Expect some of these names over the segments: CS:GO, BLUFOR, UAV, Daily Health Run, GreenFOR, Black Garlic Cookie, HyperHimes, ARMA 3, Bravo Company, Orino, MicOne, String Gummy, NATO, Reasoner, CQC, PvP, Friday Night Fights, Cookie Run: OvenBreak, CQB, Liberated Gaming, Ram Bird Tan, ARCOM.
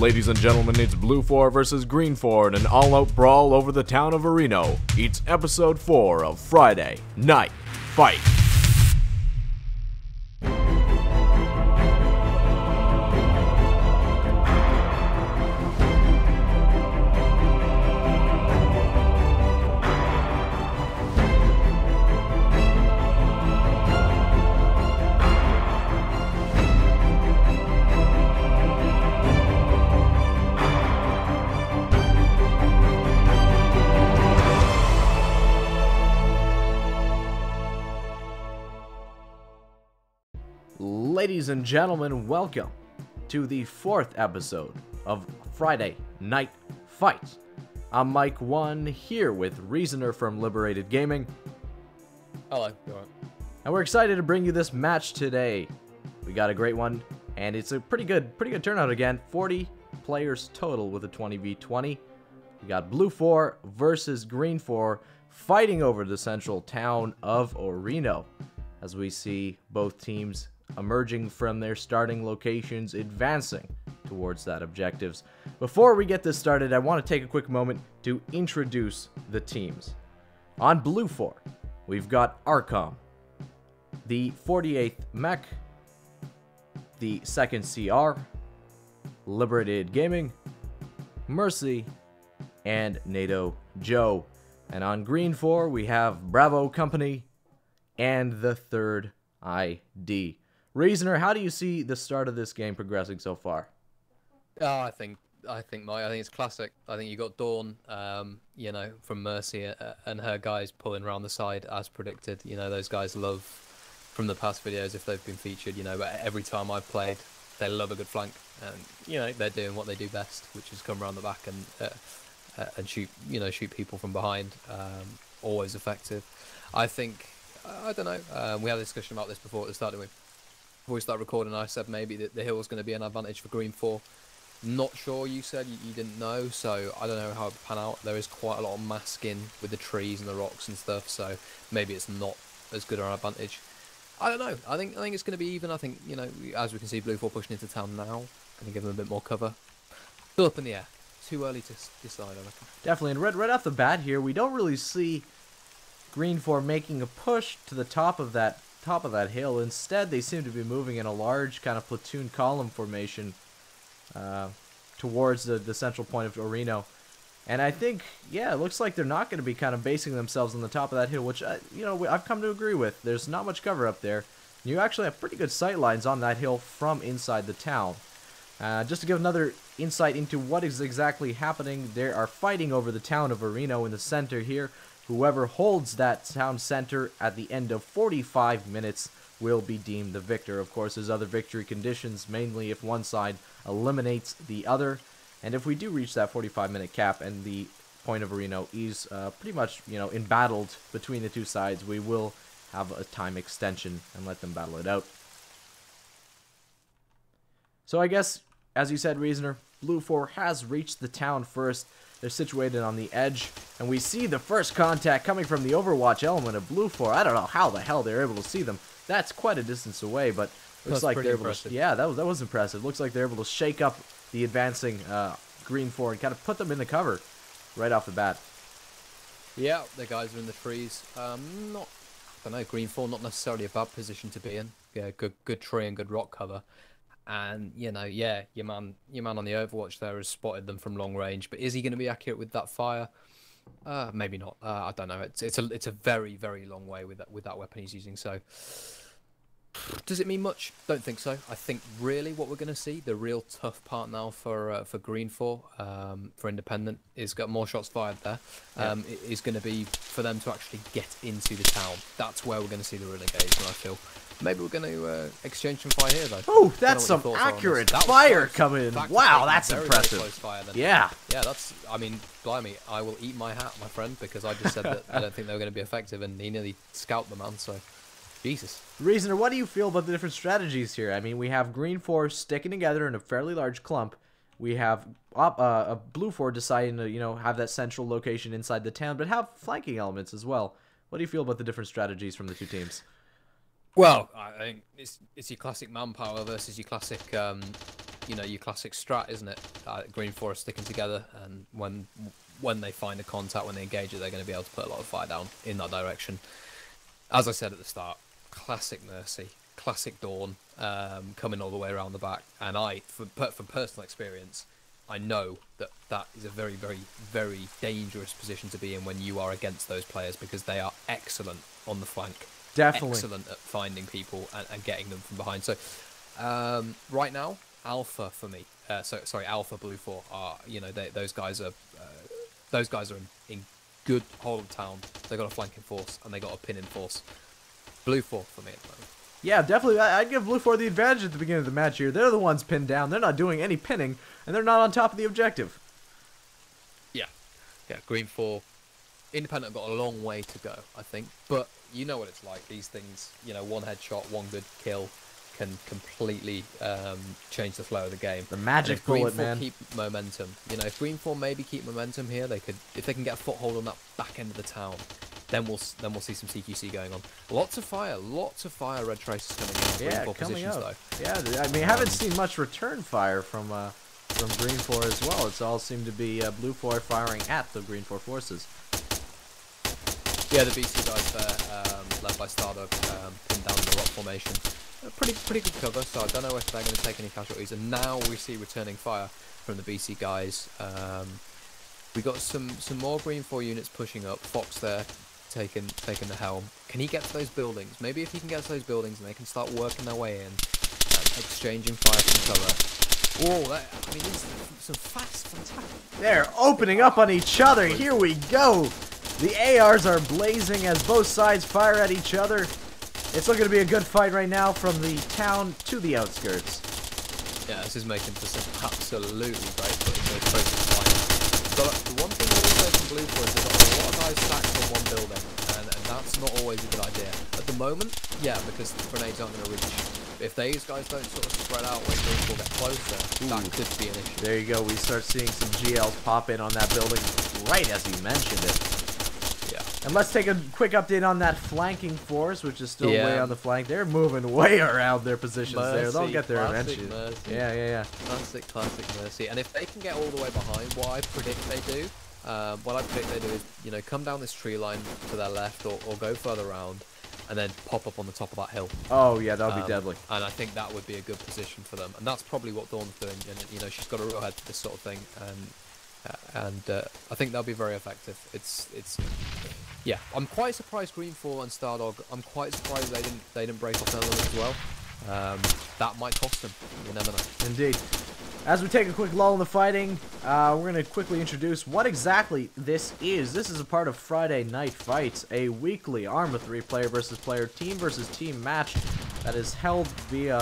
ladies and gentlemen, it's BLUFOR versus GreenFOR in an all-out brawl over the town of Orino. It's episode 4 of Friday Night Fights. Ladies and gentlemen, welcome to the 4th episode of Friday Night Fights. I'm MicOne here with Reasoner from Liberated Gaming. Hello. And we're excited to bring you this match today. We got a great one, and it's a pretty good turnout again. 40 players total with a 20v20. We got BLUFOR versus GreenFOR fighting over the central town of Orino, as we see both teams emerging from their starting locations, advancing towards that objectives. Before we get this started, I want to take a quick moment to introduce the teams. On BLUFOR, we've got ARCOM, the 48th Mech, the 2nd CR, Liberated Gaming, Mercy, and NATO Joe. And on GreenFOR, we have Bravo Company and the 3rd ID. Reasoner, how do you see the start of this game progressing so far? Oh, I think it's classic. I think you got Dawn, you know, from Mercy and her guys pulling around the side as predicted. You know, those guys love, from the past videos if they've been featured, you know, but every time I've played, they love a good flank, and you know they're doing what they do best, which is come around the back and shoot, you know, shoot people from behind. Always effective. I think, I don't know. We had a discussion about this before at the start, didn't we? Before we start recording, I said maybe that the hill was going to be an advantage for GreenFOR. Not sure, you said you didn't know, so I don't know how it would pan out. There is quite a lot of masking with the trees and the rocks and stuff, so maybe it's not as good an advantage. I don't know. I think it's going to be even. I think, you know, as we can see, BLUFOR pushing into town now. Going to give them a bit more cover. Still up in the air. Too early to decide, I reckon. Definitely, and right off the bat here, we don't really see GreenFOR making a push to the top of that hill. Instead, they seem to be moving in a large kind of platoon column formation towards the central point of Orino. And I think, yeah, it looks like they're not going to be kind of basing themselves on the top of that hill, which, you know, I've come to agree with. There's not much cover up there. You actually have pretty good sight lines on that hill from inside the town. Just to give another insight into what is exactly happening, they are fighting over the town of Orino in the center here. Whoever holds that town center at the end of 45 minutes will be deemed the victor. Of course, there's other victory conditions, mainly if one side eliminates the other. And if we do reach that 45-minute cap and the point of Orino is pretty much, you know, embattled between the two sides, we will have a time extension and let them battle it out. So I guess, as you said, Reasoner, BLUFOR has reached the town first. They're situated on the edge, and we see the first contact coming from the Overwatch element of BLUFOR. I don't know how the hell they're able to see them. That's quite a distance away, but looks like they're able to, yeah, that was impressive. Looks like they're able to shake up the advancing GreenFOR and kind of put them in the cover right off the bat. Yeah, the guys are in the trees. Not, I don't know, GreenFOR not necessarily a bad position to be in. Yeah, good tree and good rock cover. And, you know, yeah, your man on the Overwatch there has spotted them from long range. But is he going to be accurate with that fire? Maybe not. I don't know. It's a very, very long way with that weapon he's using. So does it mean much? Don't think so. I think really what we're going to see, the real tough part now for GreenFOR, for Independent, is got more shots fired there. Yeah. It is going to be for them to actually get into the town. That's where we're going to see the real engagement, I feel. Maybe we're going to exchange some fire here, though. Oh, that's some accurate that fire coming. Wow, that's impressive. Very close fire, then. Yeah. Yeah, that's, I mean, blimey, I will eat my hat, my friend, because I just said that I don't think they were going to be effective, and he nearly scalped the man, so Jesus. Reasoner, what do you feel about the different strategies here? I mean, we have GreenFOR sticking together in a fairly large clump. We have BLUFOR deciding to, you know, have that central location inside the town, but have flanking elements as well. What do you feel about the different strategies from the two teams? Well, I think it's your classic manpower versus your classic, you know, your classic strat, isn't it? Green Forest sticking together, and when they find a contact, when they engage it, they're going to be able to put a lot of fire down in that direction. As I said at the start, classic Mercy, classic Dawn, coming all the way around the back. And I, from personal experience, I know that that is a very, very, very dangerous position to be in when you are against those players, because they are excellent on the flank. Definitely. Excellent at finding people and getting them from behind. So right now, Alpha for me. Sorry, Alpha BLUFOR are, you know, those guys are in good hold town. They got a flanking force and they got a pinning force. BLUFOR for me at the moment. Yeah, definitely. I'd give BLUFOR the advantage at the beginning of the match here. They're the ones pinned down. They're not doing any pinning, and they're not on top of the objective. Yeah, yeah. Green 4, Independent got a long way to go, I think. But you know what it's like. These things, you know, one headshot, one good kill can completely change the flow of the game. The magic bullet, man. Keep momentum. You know, if Green 4 maybe keep momentum here, they could. If they can get a foothold on that back end of the town, then we'll see some CQC going on. Lots of fire. Red traces coming in. Yeah, coming up. Yeah, I mean, haven't seen much return fire from Green 4 as well. It's all seemed to be BLUFOR firing at the Green 4 forces. Yeah, the BC guys there, led by Stardo, pinned down in the rock formation. Pretty good cover, so I don't know if they're going to take any casualties. And now we see returning fire from the BC guys. We got some more Green 4 units pushing up. Fox there, taking the helm. Can he get to those buildings? Maybe if he can get to those buildings and they can start working their way in, exchanging fire from cover. Whoa, I mean, these are some fast, fantastic. They're opening up on each other. Here we go. The ARs are blazing as both sides fire at each other. It's looking to be a good fight right now from the town to the outskirts. Yeah, this is making for some absolutely great footage. So the one thing always in BLUFOR is they've got a lot of guys stacked on one building, and that's not always a good idea. At the moment, yeah, because the grenades aren't going to reach. If these guys don't sort of spread out when people get closer, that could be an issue. There you go. We start seeing some GLs pop in on that building right as he mentioned it. Yeah. And let's take a quick update on that flanking force, which is still way on the flank. They're moving way around their positions there. They'll get there eventually. Yeah. Classic Mercy. And if they can get all the way behind, what I predict they do, is, you know, come down this tree line to their left or go further around, and then pop up on the top of that hill. Oh yeah, that would be deadly. And I think that would be a good position for them. And that's probably what Dawn's doing. And you know, she's got a real head for this sort of thing. And I think that'll be very effective. It's yeah. I'm quite surprised Green 4 and Stardog. I'm quite surprised they didn't break off their limb as well. That might cost them. You never know. Indeed. As we take a quick lull in the fighting, we're going to quickly introduce what exactly this is. This is a part of Friday Night Fights, a weekly ARMA 3 player versus player, team versus team match that is held via,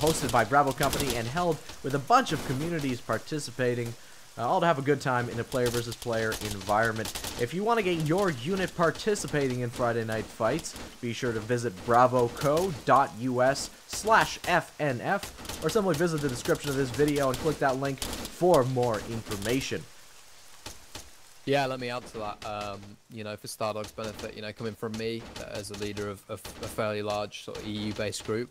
hosted by Bravo Company and held with a bunch of communities participating, all to have a good time in a player versus player environment. If you want to get your unit participating in Friday Night Fights, be sure to visit bravoco.us/FNF or simply visit the description of this video and click that link for more information. Yeah, let me add to that, you know, for Stardog's benefit, you know, coming from me as a leader of a fairly large sort of EU-based group,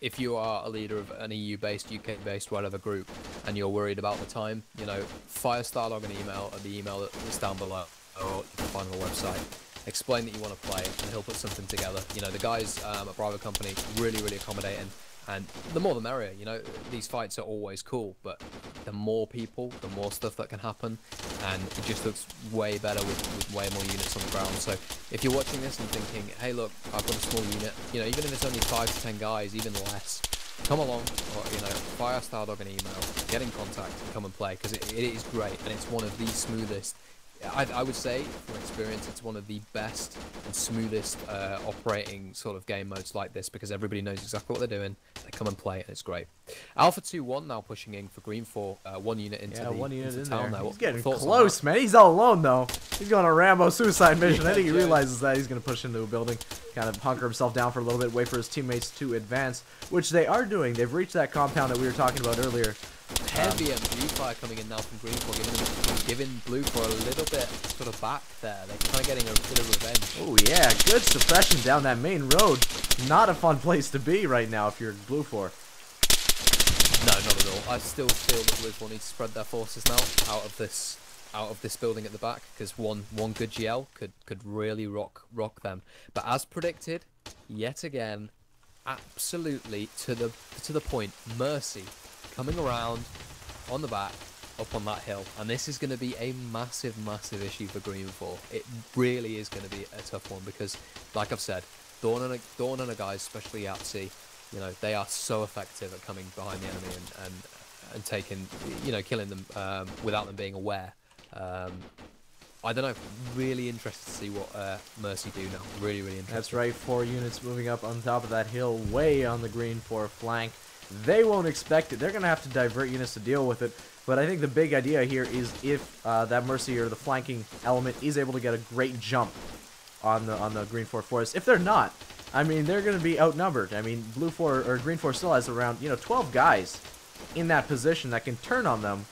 if you are a leader of an EU-based, UK-based, whatever group, and you're worried about the time, you know, fire Stardog an email at the email that's down below, or you can find on our website. Explain that you want to play, and he'll put something together. You know, the guys at Bravo Company really accommodating, and the more the merrier. You know, these fights are always cool, but the more people, the more stuff that can happen, and it just looks way better with way more units on the ground. So if you're watching this and thinking, hey look, I've got a small unit, you know, even if it's only 5 to 10 guys, even less, come along, or, you know, fire Stardog an email, get in contact, and come and play, because it is great, and it's one of the smoothest. I would say, from experience, it's one of the best and smoothest operating sort of game modes like this, because everybody knows exactly what they're doing. They come and play, and it's great. Alpha 2-1 now pushing in for Green 4. One unit into the town there. He's getting close, man. He's all alone, though. He's going on a Rambo suicide mission. I think he realizes that he's going to push into a building, kind of hunker himself down for a little bit, wait for his teammates to advance, which they are doing. They've reached that compound that we were talking about earlier. Heavy MG fire coming in now from Green 4, giving BLUFOR a little bit sort of back there. They're kind of getting a bit of revenge. Oh yeah, good suppression down that main road. Not a fun place to be right now if you're BLUFOR. No, not at I still feel that BLUFOR needs to spread their forces now out of this building at the back, because one good GL could really rock them. But as predicted, yet again, absolutely to the point, Mercy coming around on the back up on that hill, and this is going to be a massive issue for Green4. It really is going to be a tough one, because like I've said, Dawn and her guys, especially Yapsi, you know, they are so effective at coming behind the enemy and taking, you know, killing them without them being aware. I don't know, really interested to see what Mercy do now. Really interested. That's right, 4 units moving up on top of that hill, way on the Green4 flank. They won't expect it. They're going to have to divert units to deal with it. But I think the big idea here is if that Mercy or the flanking element is able to get a great jump on the Green4 force. If they're not, I mean, they're going to be outnumbered. I mean, Blue4 or Green4 still has around, you know, 12 guys in that position that can turn on them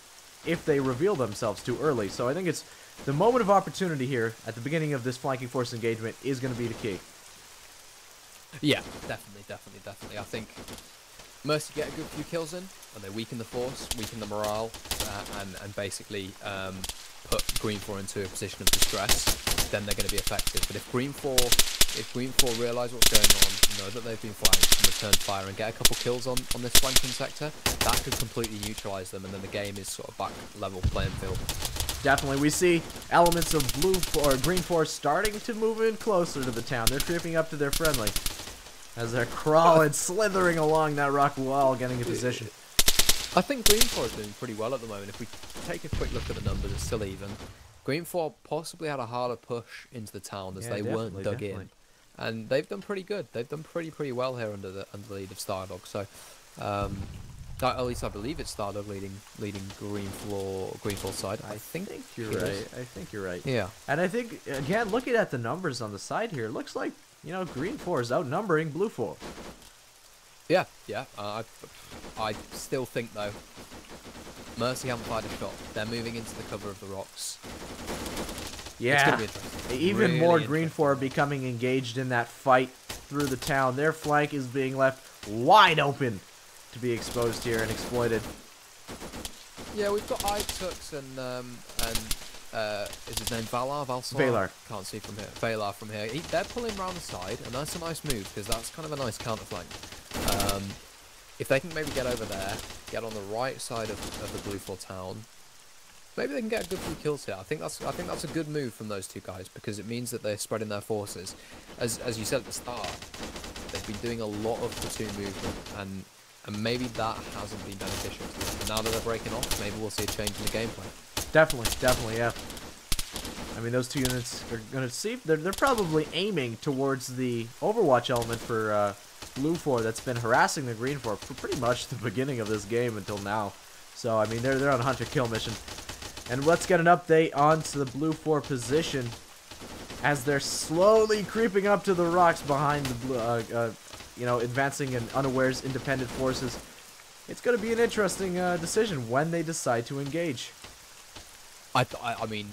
if they reveal themselves too early. So I think it's the moment of opportunity here at the beginning of this flanking force engagement is going to be the key. Yeah, definitely. I think Mercy get a good few kills in, and they weaken the force, weaken the morale, and basically put Green4 into a position of distress. Then they're going to be effective. But if Green4 realise what's going on, know that they've been flanked, and return fire and get a couple kills on this flanking sector, that could completely neutralise them, and then the game is sort of back level playing field. Definitely, we see elements of Green4 starting to move in closer to the town. They're creeping up to their friendly as they're crawling, slithering along that rock wall, getting a position. I think Green4 is doing pretty well at the moment. If we take a quick look at the numbers, it's still even. Green4 possibly had a harder push into the town as they weren't dug in, and they've done pretty good. They've done pretty well here under the lead of Stardog. So, at least I believe it's Stardog leading Green4 side. I think you're right. I think you're right. Yeah. And I think again, looking at the numbers on the side here, it looks like, you know, Green4 is outnumbering Blue4. Yeah. I still think though, Mercy haven't fired a shot. They're moving into the cover of the rocks. Yeah. It's gonna be interesting. Even really more Green4 are becoming engaged in that fight through the town. Their flank is being left wide open to be exposed here and exploited. Yeah, we've got Itux and is his name Valar? Can't see from here. Valar from here. They're pulling round the side, and that's a nice move, because that's kind of a nice counter flank. If they can maybe get over there, get on the right side of the Blue4 town, maybe they can get a good few kills here. I think that's a good move from those two guys, because it means that they're spreading their forces. As you said at the start, they've been doing a lot of platoon movement, and maybe that hasn't been beneficial to them. But now that they're breaking off, maybe we'll see a change in the gameplay. Definitely, yeah. I mean, those two units are gonna see they're probably aiming towards the Overwatch element for Blue4 that's been harassing the Green4 for pretty much the beginning of this game until now. So I mean, they're on a hunter kill mission. And let's get an update on to the Blue4 position as they're slowly creeping up to the rocks behind the you know, advancing and unawares independent forces. It's going to be an interesting decision when they decide to engage. I mean,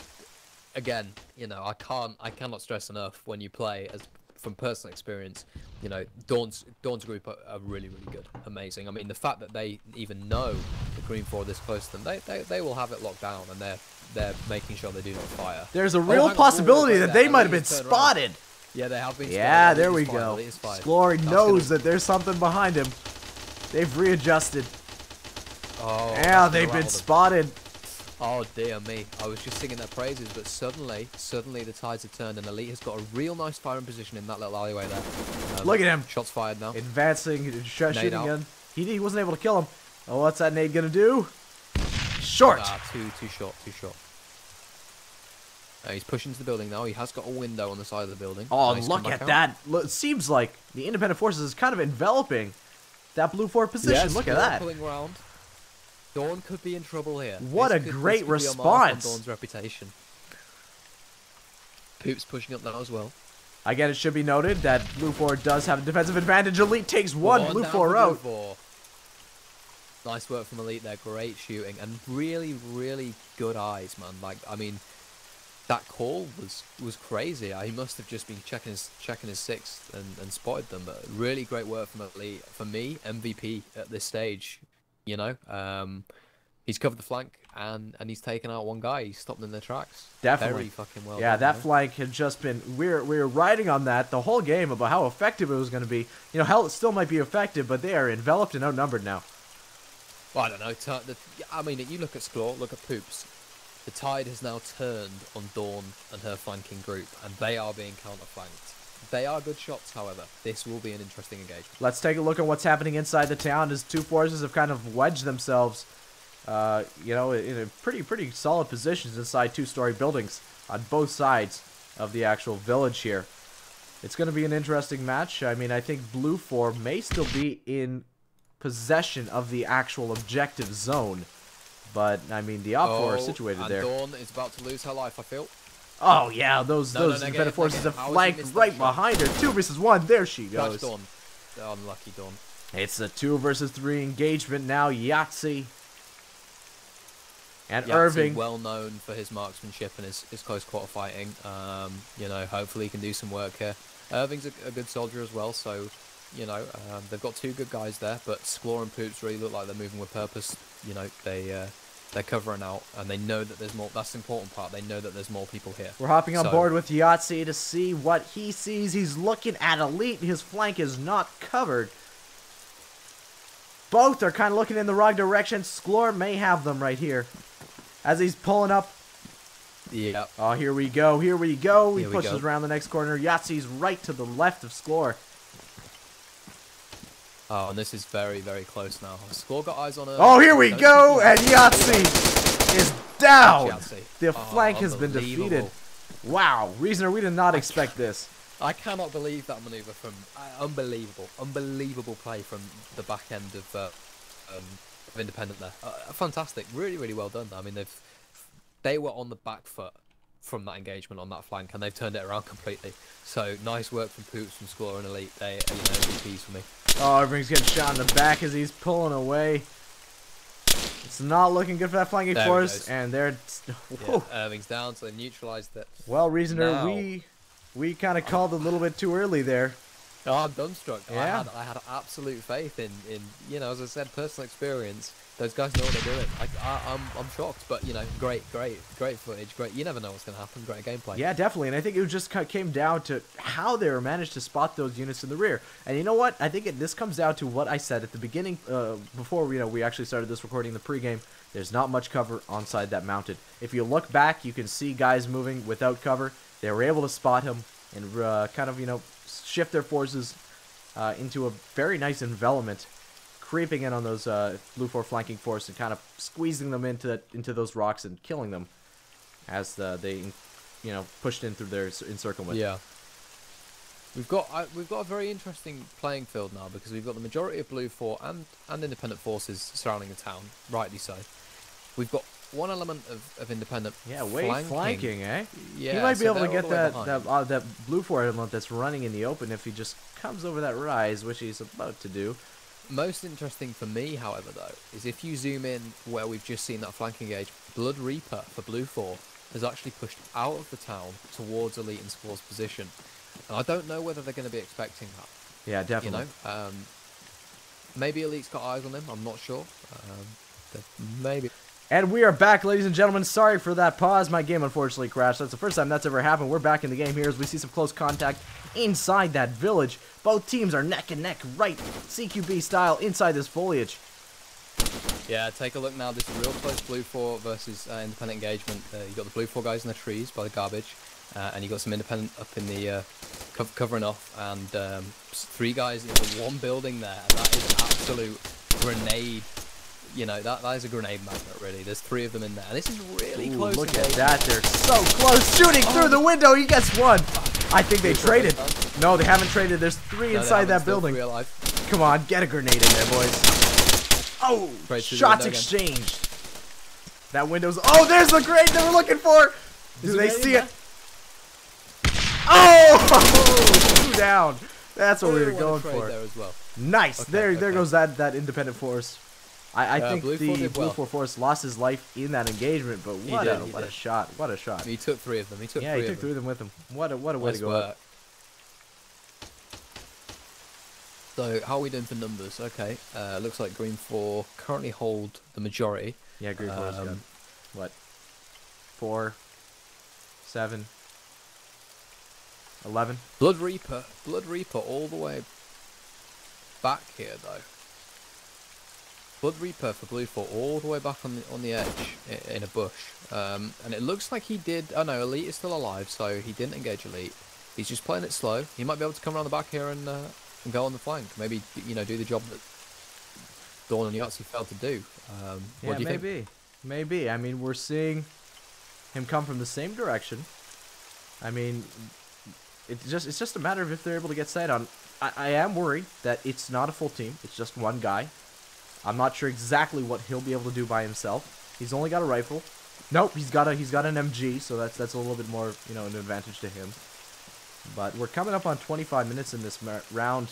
again, you know, I cannot stress enough, when you play as from personal experience, you know, Dawn's group are really good, amazing. I mean, the fact that they even know the Green4 are this close to them, they will have it locked down, and they're making sure they do not fire. There's a real possibility that they might have been spotted. Yeah, they have been. Yeah, there we go. Glory knows that there's something behind him. They've readjusted. Oh, yeah, they've been spotted. Oh dear me, I was just singing their praises, but suddenly the tides have turned, and Elite has got a real nice firing position in that little alleyway there. Look at him. Shots fired now. Advancing, shooting gun. He wasn't able to kill him. Oh, what's that nade gonna do? Short! Too short. He's pushing to the building now. He has got a window on the side of the building. Oh, look at that. It seems like the independent forces is kind of enveloping that Blue4 position. Yes, look at that. Pulling round. Dawn could be in trouble here. What a great response! Dawn's reputation. Poop's pushing up now as well. Again, it should be noted that Blue4 does have a defensive advantage. Elite takes one. Blue4 out. Nice work from Elite there. Great shooting and really good eyes, man. Like, I mean, that call was crazy. He must have just been checking his sixth and spotted them. But really great work from Elite. For me, MVP at this stage. you know. He's covered the flank, and he's taken out one guy. He's stopped in their tracks. Definitely. Very fucking well. Yeah, done, that flank had just been... We were riding on that the whole game about how effective it was going to be. You know, hell, it still might be effective, but they are enveloped and outnumbered now. Well, I don't know. I mean, you look at Sklaw, look at Poops. The tide has now turned on Dawn and her flanking group, and they are being counterflanked. They are good shots, however. This will be an interesting engagement. Let's take a look at what's happening inside the town as two forces have kind of wedged themselves... you know, in a pretty solid positions inside two-story buildings on both sides of the actual village here. It's going to be an interesting match. I mean, I think BLUFOR may still be in possession of the actual objective zone, but I mean, the Op4 are situated there. Dawn is about to lose her life, I feel. Oh yeah, those better forces have flanked right behind her. 2 versus 1. There she goes. Dawn. Oh, unlucky Dawn. It's a 2 versus 3 engagement now. Yahtzee. And yeah, Irving, well known for his marksmanship and his close quarter fighting. You know, hopefully he can do some work here. Irving's a good soldier as well, so you know, they've got two good guys there. But Sklaw and Poops really look like they're moving with purpose. You know, they're covering out, and they know that there's more. That's the important part. They know that there's more people here. We're hopping on board with Yahtzee to see what he sees. He's looking at Elite. His flank is not covered. Both are kind of looking in the wrong direction. Sklaw may have them right here. As he's pulling up. Yeah. Oh, here we go. Here we go. He pushes around the next corner. Yahtzee's right to the left of Sklaw. Oh, and this is very, very close now. Sklaw got eyes on her. Oh, here we go. And Yahtzee is down. The flank has been defeated. Wow. Reasoner, we did not expect this. I cannot believe that maneuver from... unbelievable play from the back end of... Independent there. Fantastic. Really well done. I mean, they were on the back foot from that engagement on that flank, and they've turned it around completely. So nice work from Poops and Sklaw and Elite. They are MVPs for me. Oh, Irving's getting shot in the back as he's pulling away. It's not looking good for that flanking force, and they're... Yeah, Irving's down, so they neutralized it. Well, Reasoner, now, we kind of called a little bit too early there. Oh, I'm dumbstruck. Yeah. I had absolute faith in, you know, as I said, personal experience. Those guys know what they're doing. I'm shocked, but, you know, great footage. Great, you never know what's going to happen. Great gameplay. Yeah, definitely. And I think it just came down to how they managed to spot those units in the rear. And you know what? I think this comes down to what I said at the beginning, before, you know, we actually started this recording, the pregame. There's not much cover onside that mounted. If you look back, you can see guys moving without cover. They were able to spot him and kind of, you know, shift their forces into a very nice envelopment, creeping in on those BLUFOR flanking force and kind of squeezing them into those rocks and killing them as they, you know, pushed in through their encirclement. Yeah, we've got a very interesting playing field now because we've got the majority of BLUFOR and independent forces surrounding the town, rightly so. We've got one element of independent. Yeah, flanking, eh? Yeah, he might be able to get that BLUFOR element that's running in the open if he just comes over that rise, which he's about to do. Most interesting for me, however, though, is if you zoom in where we've just seen that flank engage, Blood Reaper for BLUFOR has actually pushed out of the town towards Elite and Sklaw's position. And I don't know whether they're going to be expecting that. Yeah, definitely. You know, maybe Elite's got eyes on him. I'm not sure. Maybe. And we are back, ladies and gentlemen. Sorry for that pause. My game unfortunately crashed. That's the first time that's ever happened. We're back in the game here as we see some close contact inside that village. Both teams are neck and neck, right CQB style, inside this foliage. Yeah, take a look now. This is real close BLUFOR versus independent engagement. You've got the BLUFOR guys in the trees by the garbage, and you've got some independent up in the covering off, and 3 guys in the one building there. And that is an absolute grenade. You know, that is a grenade magnet, really. There's 3 of them in there. And this is really close. Look at that. They're so close. Shooting through the window. He gets one. I think they traded. No, they haven't traded. There's 3 inside that building. Come on. Get a grenade in there, boys. Oh, shots exchanged. That window's... Oh, there's the grenade they were looking for. Do they see it? Oh, 2 down. That's what we were going for. Nice. There goes that independent force. I think the BLUFOR force lost his life in that engagement, but what a shot. What a shot. He took 3 of them. He took three of them with him. What a way to go. So how are we doing for numbers? Okay, looks like Green 4 currently hold the majority. Yeah, Green 4 is good. What? 4, 7, 11. Blood Reaper all the way back here though. Blood Reaper for BLUFOR all the way back on the edge in a bush, and it looks like he did. Oh no, Elite is still alive, so he didn't engage Elite. He's just playing it slow. He might be able to come around the back here and go on the flank. Maybe, you know, do the job that Dawn and Yahtzee failed to do. Yeah, what do you think? Maybe. I mean, we're seeing him come from the same direction. I mean, it's just a matter of if they're able to get sight on. I am worried that it's not a full team. It's just one guy. I'm not sure exactly what he'll be able to do by himself. He's only got a rifle. Nope, he's got an MG, so that's a little bit more, you know, an advantage to him. But we're coming up on 25 minutes in this round,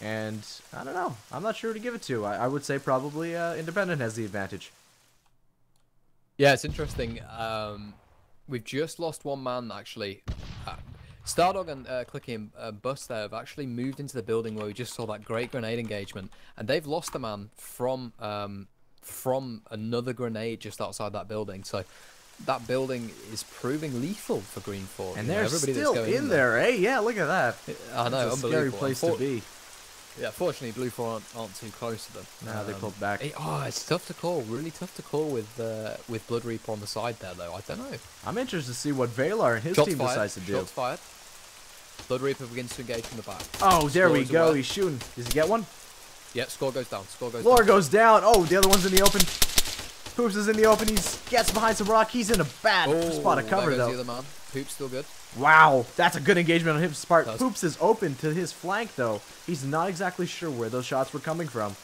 and I don't know. I'm not sure who to give it to. I would say probably Independent has the advantage. Yeah, it's interesting. We've just lost one man, actually. Stardog and Clicky and Bus there have actually moved into the building where we just saw that great grenade engagement, and they've lost a man from another grenade just outside that building. So that building is proving lethal for Green 4. And they're still in there, eh? Yeah, look at that. I know, unbelievable. Scary place to be. Yeah, fortunately, BLUFOR aren't too close to them. No, they pulled back. It's tough to call. Really tough to call with Blood Reaper on the side there, though. I don't know. I'm interested to see what Valar and his team decides to do. Shots fired. Blood Reaper begins to engage from the back. Oh, there we go. He's shooting. Does he get one? Yep, score goes down. Lore goes down. Oh, the other one's in the open. Poops is in the open. He gets behind some rock. He's in a bad spot of cover, though. The other man. Poops still good. Wow, that's a good engagement on his part. Poops is open to his flank, though. He's not exactly sure where those shots were coming from.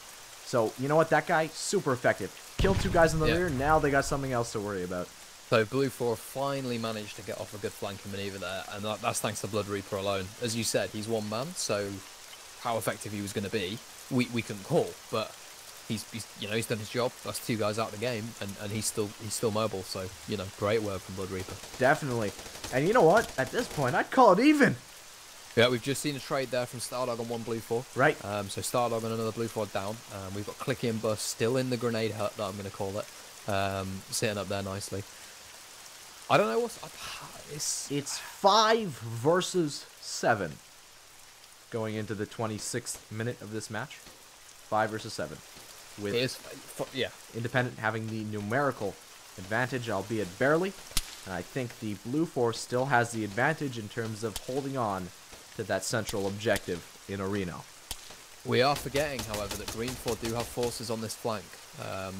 So, you know what? That guy, super effective. Killed two guys in the rear. Now they got something else to worry about. So, BLUFOR finally managed to get off a good flanking maneuver there. And that's thanks to Blood Reaper alone. As you said, he's one man. So, how effective he was going to be, we couldn't call. But he's done his job. That's two guys out of the game, and he's still mobile. So, you know, great work from Blood Reaper. Definitely. And you know what? At this point, I'd call it even. Yeah, we've just seen a trade there from Stardog on one BLUFOR. Right. So Stardog and another BLUFOR down. We've got Clicky and Bus still in the grenade hut, that I'm going to call it, sitting up there nicely. I don't know what's. It's 5 versus 7 going into the 26th minute of this match. 5 versus 7. With Independent having the numerical advantage, albeit barely. And I think the BLUFOR still has the advantage in terms of holding on to that central objective in Orino. We are forgetting, however, that Green 4 do have forces on this flank.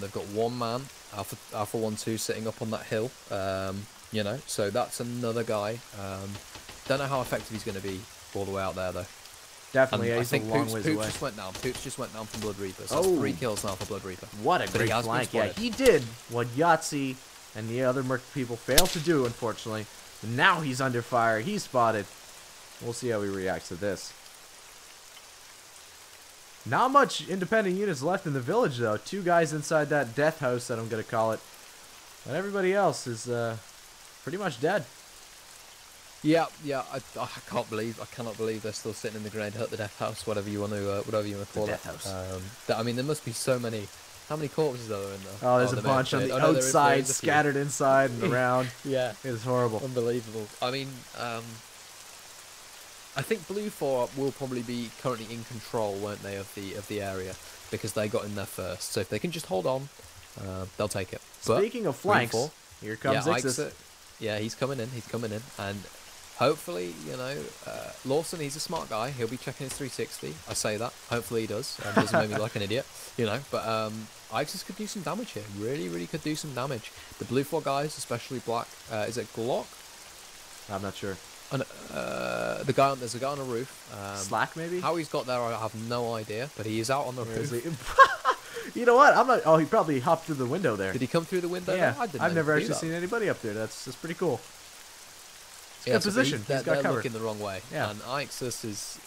They've got one man, Alpha 1-2, sitting up on that hill. You know, so that's another guy. Don't know how effective he's going to be all the way out there, though. Definitely, I think Poops just went down. Poops just went down from Blood Reaper. So that's 3 kills now for Blood Reaper. What a great flank. Yeah, he did what Yahtzee and the other Merc people failed to do, unfortunately. Now he's under fire. He's spotted. We'll see how he reacts to this. Not much independent units left in the village, though. Two guys inside that death house that I'm going to call it. But everybody else is pretty much dead. Yeah, I can't believe, I cannot believe they're still sitting in the grenade hut, the death house, whatever you want to call it. Death house. I mean, there must be so many. How many corpses are there in there? Oh, there's a bunch on the outside, scattered inside and around. Yeah, it is horrible, unbelievable. I mean, I think BLUFOR will probably be currently in control, won't they, of the area, because they got in there first. So if they can just hold on, they'll take it. But speaking of flanks, here comes Ixus. Yeah, he's coming in, and hopefully, you know, Lawson, he's a smart guy. He'll be checking his 360. I say that. Hopefully he does. Doesn't make me like an idiot, you know. But Ixus could do some damage here. Really, really could do some damage. The BLUFOR guys, especially Black. Is it Glock? I'm not sure. And, there's a guy on the roof. Slack, maybe? How he's got there, I have no idea. But he is out on the roof. You know what? I'm not. Oh, he probably hopped through the window there. Did he come through the window? Yeah. No, I've never actually seen anybody up there. That's pretty cool. Yeah, good position. He's got cover. Looking the wrong way. Yeah. And Ixus is.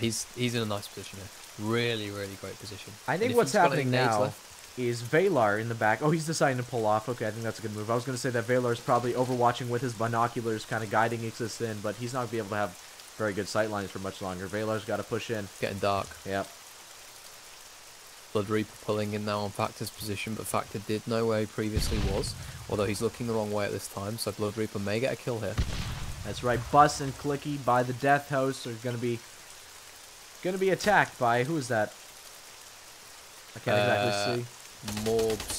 He's in a nice position here. Really, really great position. I think what's happening now is Valar in the back. Oh, he's deciding to pull off. Okay, I think that's a good move. I was going to say that Valar's probably overwatching with his binoculars, kind of guiding Ixus in, but he's not going to be able to have very good sight lines for much longer. Velar's got to push in. Getting dark. Yep. Blood Reaper pulling in now on Factor's position, but Factor did know where he previously was, although he's looking the wrong way at this time, so Blood Reaper may get a kill here. That's right, Bus and Clicky by the Death Host are gonna be attacked by, who is that? I can't exactly see. Morbs.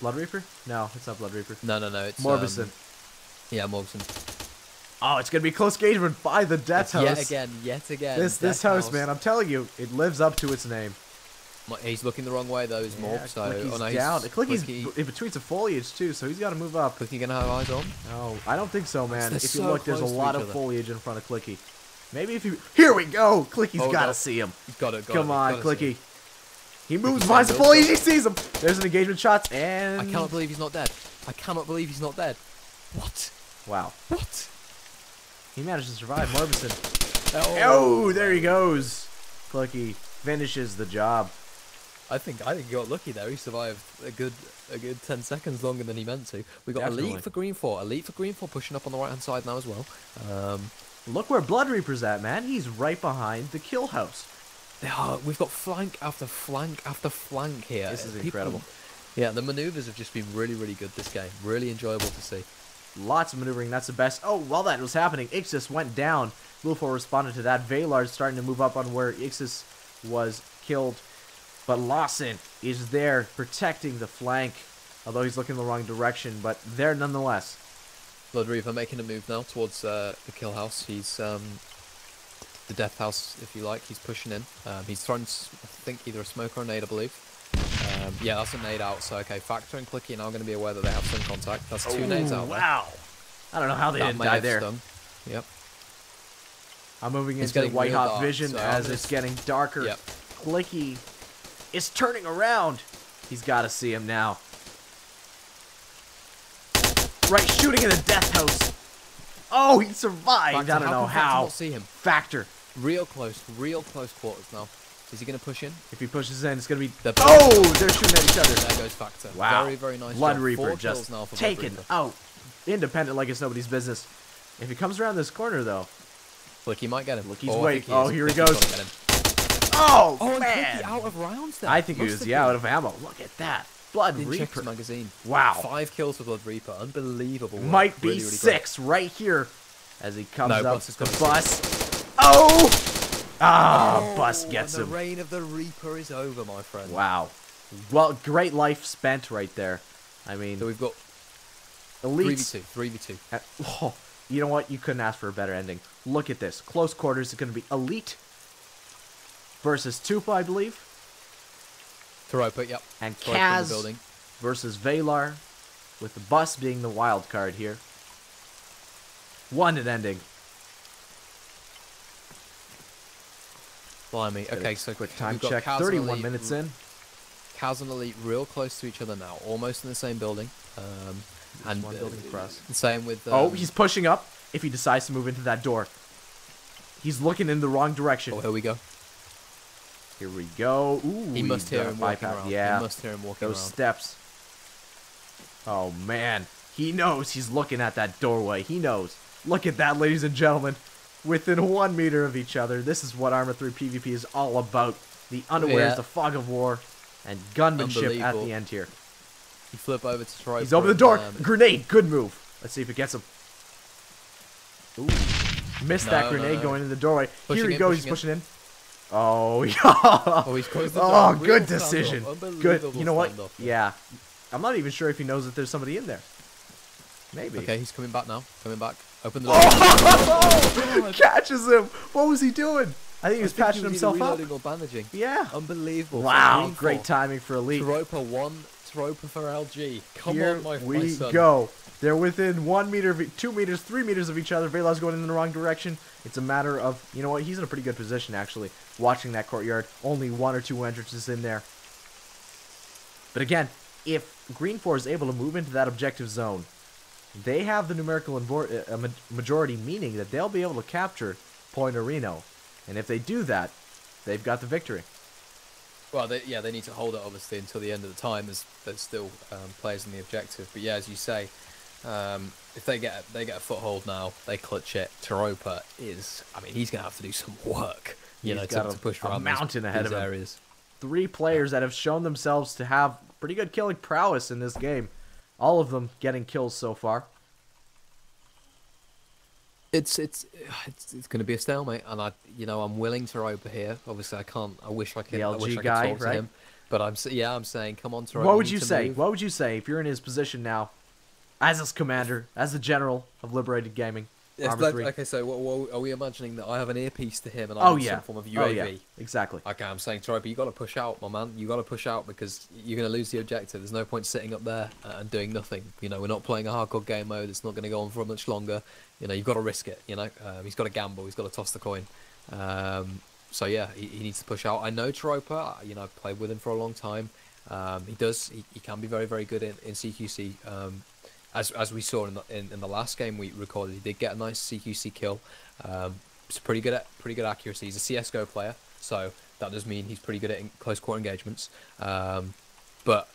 Blood Reaper? No, it's not Blood Reaper. No, it's Morbison. Yeah, Morbison. Oh, it's gonna be close engagement by the Death Host. Yet again. This host, man, I'm telling you, it lives up to its name. He's looking the wrong way though, is Morb. So Clicky's down. Clicky's in between some foliage too, so he's got to move up. Clicky gonna have eyes on? No, I don't think so, man. If you look, there's a lot of foliage in front of Clicky. Maybe if you... Here we go! Clicky's got to see him. He's got it. Come on, Clicky. He moves by the foliage. He sees him. There's an engagement shot, and I cannot believe he's not dead. What? Wow. What? He managed to survive. Morbison. Oh, there he goes. Clicky finishes the job. I think he got lucky there. He survived a good 10 seconds longer than he meant to. We got Elite for Green4. Elite for Green4 pushing up on the right hand side now as well. Look where Blood Reaper's at, man. He's right behind the kill house. We've got flank after flank after flank here. This is incredible. Yeah, the maneuvers have just been really, really good this game. Really enjoyable to see. Lots of maneuvering. That's the best. Oh, while that was happening, Ixis went down. BLUFOR responded to that. Velar's starting to move up on where Ixis was killed. But Lawson is there protecting the flank, although he's looking in the wrong direction, but there nonetheless. Blood Reaper making a move now towards the kill house. He's the death house, if you like. He's pushing in. He's thrown, I think, either a smoke or a nade, I believe. Yeah, that's a nade out. So, okay, Factor and Clicky are now going to be aware that they have some contact. That's two nades out. Wow. I don't know how they didn't die there. Stung. Yep. I'm moving into the white hot vision as it's getting darker. Yep. Clicky is turning around. He's got to see him now. Right, shooting in the death house. Oh, he survived. Factor, I don't know how. See him. Factor. Real close quarters now. Is he going to push in? If he pushes in, it's going to be... Oh, they're shooting at each other. There goes Factor. Wow. Very, very nice. Blood Reaper just taken out. Independent like it's nobody's business. If he comes around this corner, though... Look, he might get him. Look, he's waiting. Oh, here he goes. Oh, man. Clicky out of rounds there. I think he was out of ammo. Look at that. Blood Reaper magazine. Wow. 5 kills for Blood Reaper. Unbelievable. Work. Might be really, really 6 great. Right here as he comes up the Bus. Bus gets him. The reign of the Reaper is over, my friend. Wow. Well, great life spent right there. I mean, so we've got Elite 3v2. Oh, you know what? You couldn't ask for a better ending. Look at this. Close quarters is going to be Elite versus Tupa, I believe. Turopa, yep. And Kaz versus Velar, with the Bus being the wild card here. One and ending. Blimey. Okay, so quick time check. 31 minutes in. Kaz and Elite real close to each other now, almost in the same building. And one building for us. Same with. He's pushing up. If he decides to move into that door, he's looking in the wrong direction. Oh, here we go. Here we go. Ooh, he must hear him walking around. Yeah. He must hear him walking around. Those steps. Oh, man. He knows he's looking at that doorway. He knows. Look at that, ladies and gentlemen. Within 1 meter of each other. This is what ARMA 3 PvP is all about. The unawares, the fog of war, and gunmanship at the end here. You flip over to try. He's over the door. Grenade. Good move. Let's see if it gets him. Ooh. Missed that grenade going in the doorway. Here he goes. He's pushing in. Oh, yeah. Oh, good decision. Good. You know what? Yeah. I'm not even sure if he knows that there's somebody in there. Maybe. Okay, he's coming back now. Coming back. Open the door. Oh! Catches him. What was he doing? I think he was patching himself up. Or bandaging. Yeah. Unbelievable. Wow. Great timing for Elite. Turopa 1, Turopa for LG. Come on, my friend. Here we go. They're within 1 meter, 2 meters, 3 meters of each other. Velar's going in the wrong direction. It's a matter of, you know what, he's in a pretty good position, actually, watching that courtyard. Only 1 or 2 entrances in there. But again, if Green4 is able to move into that objective zone, they have the numerical majority, meaning that they'll be able to capture Point Orino. And if they do that, they've got the victory. Well, they need to hold it, obviously, until the end of the time. There's still players in the objective. But yeah, as you say... if they get a foothold now, they clutch it. Taropa is, I mean, he's gonna have to do some work, to push around a mountain ahead of him. Areas. Three players that have shown themselves to have pretty good killing prowess in this game. All of them getting kills so far. It's going to be a stalemate, and I'm willing to Taropa here. Obviously, I can't. I wish I could talk to him, but I'm saying, come on, Taropa. What would you say? Move. What would you say if you're in his position now, as his commander, as the general of Liberated Gaming? Yes, okay, so what are we imagining that I have an earpiece to him and I have some form of UAV? Oh, yeah, exactly. Okay, I'm saying, Taropa, you got to push out, my man. You got to push out because you're going to lose the objective. There's no point sitting up there and doing nothing. You know, we're not playing a hardcore game mode. It's not going to go on for much longer. You know, you've got to risk it. You know, he's got to gamble. He's got to toss the coin. So yeah, he needs to push out. I know Taropa. You know, I've played with him for a long time. He can be very, very good in CQC. As we saw in the last game we recorded, he did get a nice CQC kill. It's pretty good accuracy. He's a CS:GO player, so that does mean he's pretty good at close quarter engagements. But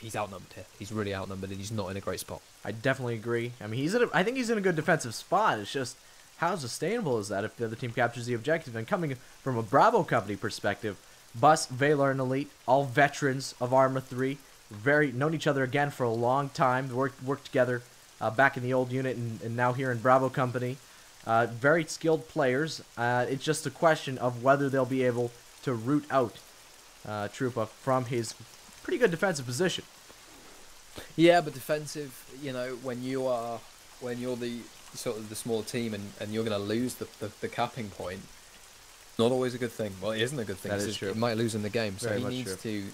he's outnumbered here. He's really outnumbered, and he's not in a great spot. I definitely agree. I mean, I think he's in a good defensive spot. It's just how sustainable is that if the other team captures the objective? And coming from a Bravo Company perspective, Bus, Valor, and Elite, all veterans of ARMA 3. Known each other again for a long time. Worked together back in the old unit and now here in Bravo Company. Very skilled players. It's just a question of whether they'll be able to root out Taropa from his pretty good defensive position. Yeah, but defensive, you know, when you're the sort of the small team and you're going to lose the capping point, not always a good thing. Well, it isn't a good thing. That is true. You might lose in the game, so he needs to.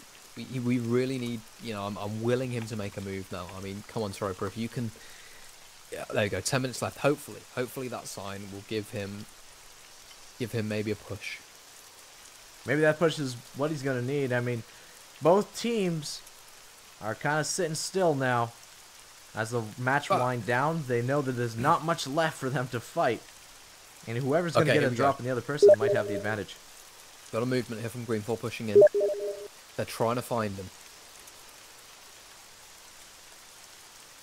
We really need, you know, I'm willing him to make a move now. I mean, come on, Taropa, if you can... Yeah, there you go, 10 minutes left. Hopefully that sign will give him maybe a push. Maybe that push is what he's going to need. I mean, both teams are kind of sitting still now. As the match winds down, they know that there's not much left for them to fight. And whoever's going to get a drop on the other person might have the advantage. Got a movement here from Green4 pushing in. They're trying to find him.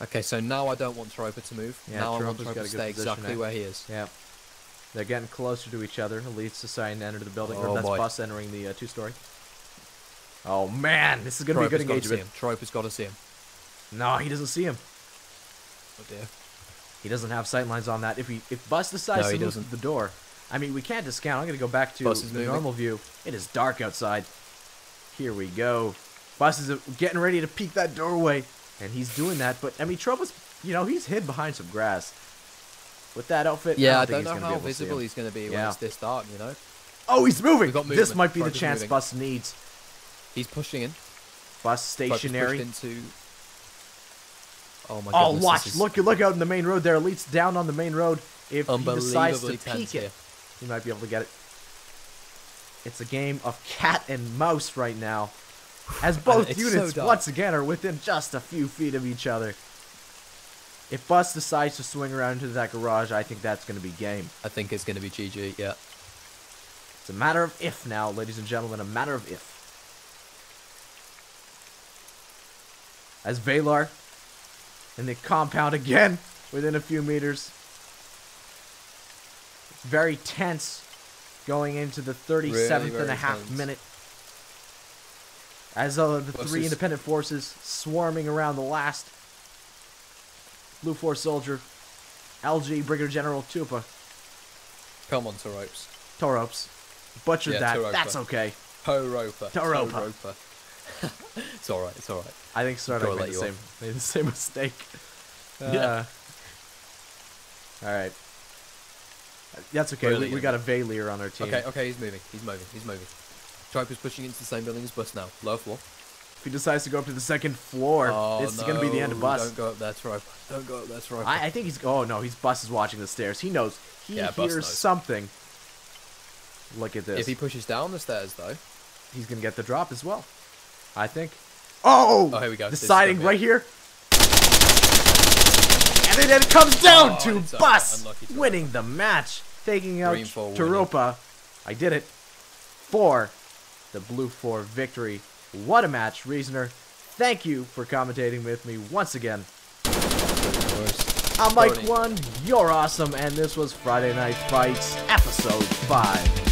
Okay, so now I don't want Taropa to move. Yeah, now I want Taropa to stay exactly where he is. Yeah, they're getting closer to each other. Leads to sign to enter the building. Oh, that's Bus entering the two-story. Oh man, this is going to be a good engagement. Taropa's got to see him. No, he doesn't see him. Oh dear. He doesn't have sight lines on that. If Bus decides to move the door, I mean, we can't discount. I'm going to go back to the normal view. It is dark outside. Here we go. Bus is getting ready to peek that doorway, and he's doing that. But I mean, Taropa's, you know, he's hid behind some grass with that outfit. Yeah, I don't know how visible he's going to be when it's this dark, you know. Oh, he's moving. This might be the chance Bus needs. He's pushing in. Bus stationary. Oh my god! Oh, watch! Look out in the main road there. Elite's down on the main road. If he decides to peek it, he might be able to get it. It's a game of cat and mouse right now, as both units once again are within just a few feet of each other. If Bus decides to swing around into that garage, I think that's going to be game. I think it's going to be GG, yeah. It's a matter of if now, ladies and gentlemen, a matter of if. As Velar in the compound again within a few meters. Very tense. Going into the 37th and a half minute. As the three independent forces swarming around the last. BLUFOR soldier, LG, Brigadier General Taropa. Come on, Taropa. Butchered that. Taropa. That's okay. Taropa. It's alright, it's alright. I think Sardak made the same mistake. Alright. That's okay. We got a Valier on our team. Okay, he's moving. Taropa's pushing into the same building as Bus now. Lower floor. If he decides to go up to the second floor, this is going to be the end of Bus. Don't go up there, Taropa. Don't go up there, Taropa. I think he's... Oh, no, Bus is watching the stairs. He knows. He hears something. Look at this. If he pushes down the stairs, though, he's going to get the drop as well, I think. Oh, here we go. Deciding right here. And then it comes down to Bus, winning the match, taking out Taropa. I did it for the BLUFOR victory. What a match, Reasoner. Thank you for commentating with me once again. I'm MicOne, you're awesome, and this was Friday Night Fights Episode 5.